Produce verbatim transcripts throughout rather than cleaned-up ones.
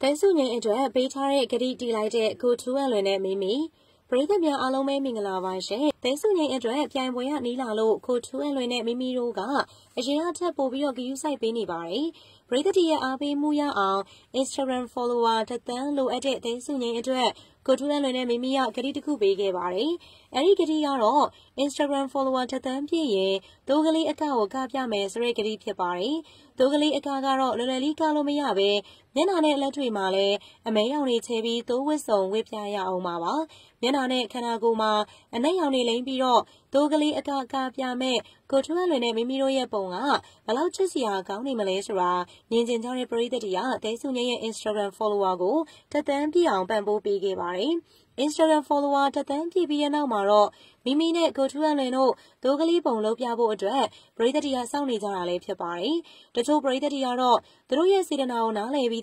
Thaesunyein enjoy Betare Gadi Delighted Go to Elena Mimi. Breathe up your alome Mingala Shay. Thaesunyein enjoy Pianwaya Nilalo Go to Elena Mimi Roga. Ajiata Bobio Gusai Bini Bari. Breathe the Abe Muya on Instagram follower Tatan Lo edit Thaesunyein enjoy Go to Elena Mimi Gadi to Kubege Bari. Eri Gadi Yaro Instagram follower Tatan Pie. Dogali Akao Kapia Mesre Gadi Piabari. Dogali Akagaro Lolika Lomeabe. Then on it, let me male, and may only tabi, though with song with Yaya Omawa. Then on it, can I go ma, and they only lame below, Dogali Akaka Yame, go to a lene Mimiroya Bonga, a louches ya, County Malaysia, Ninjentari Breathed Ya, Thaesunyein Instagram follower go, Tatan Pian Bamboo Biggie Barry. Instagram follower Tatan Pian Omaro, Mimine go to a leno, Dogali Bonlo Piabo Adre, Breathed Ya Soundly Zarale Piabari, the two Breathed Yaro, the Roya Sidana Nale.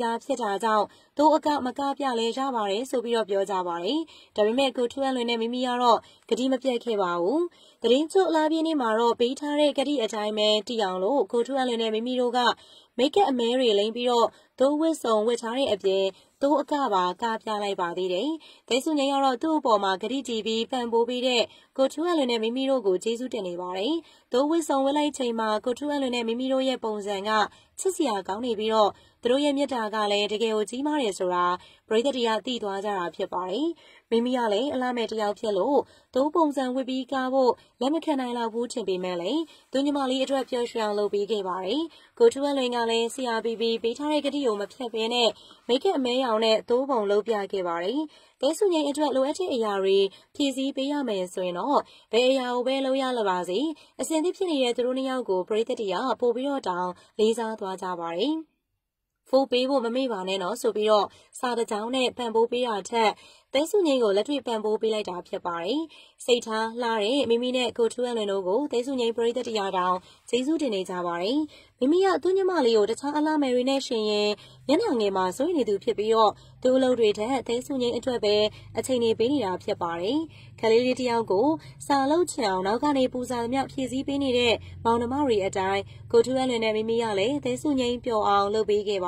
Though a cat Macapia Leja Vare, so be of your Javare, Darime go to Elena Mimiaro, Kadima Piakewau, the Rinso Labini Maro, Betare, Gadi a time, Tianlo, go to Elena Mimiroga, make it a merry limpio, though with song with Harry Abde, though a cava, Capia Labadi day, Thaesunyein do Boma, Gadi T V, Pambo Bide, go to Elena Mimiro, go Jesu Denivare, though with song will I tame, go to Elena Mimiro Yaponzanga, Tisia Gaunibiro. Through Yamia Tagale, the Gaoti Marisura, Breathadia Tituazara Piabari, Mimiale, Lametia Pielo, Topons and Wibi Gabo, Lamacanala Wuchimbi Mele, Dunimali, a drop your shell lobby gavari, go to a lingale, C R B B, Betaregadium Pepene, make it a may on it, Topon Lopia Gavari, Thaesunyein a drop loeti ayari, P Z Bayame Sueno, Bayao Beloya Lavazi, a sentipini at Runiago, Breathadia, Pobio down, Lisa Tuazabari. Four people may run and also be all. Sada down at Pambo be out there. There's a niggle, let me Pambo be like up your body. Sata, Larry, Mimine, go to Elenogo, there's a neighbor that you are down. Tazu denates our body. Mimia, Dunya Malio, the Tala Marination, Yanangema, so you do Pipio. Do load it, there's a name into a bay, a tiny penny up your body. Kalilitia go, Salo town, Algane Puza, Miap Kizi Benide, Mount Mari a die. Go to Elenemimiale, there's a name pure out, low big gave.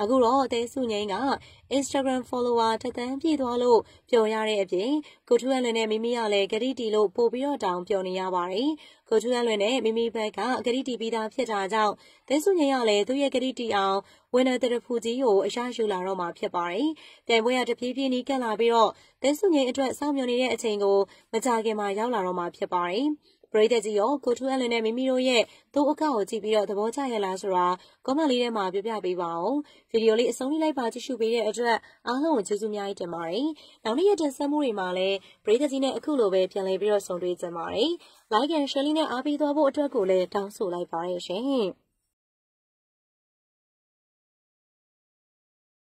Aguro, Thaesunyein ah, Instagram follower Tatan Pietolo, Pioyare Ebje, go to Elena Mimiale, Garitilo, Popio down Pionia Bari, go to Elena Mimi Becca, Gariti Bida Pieta down, Thaesunyein, do your Gariti out, when at the Fuzio, Shashula Roma Piabari, then we are the Pipi Nikalabiro, Thaesunyein address some unit at Tango, Matake Mayola Roma Piabari. Breathed yo, go to Elena Mimiro ye, though a cow tipio the water lasura, come a little ma baby wow. Video is only like party should be a dress, alone to Zumia Tamari. Now near the Samuri Male, breathed in a cool way, Pialabrio Sondri Tamari. Like and Shalina Abi the water cooler, down so like Parisha.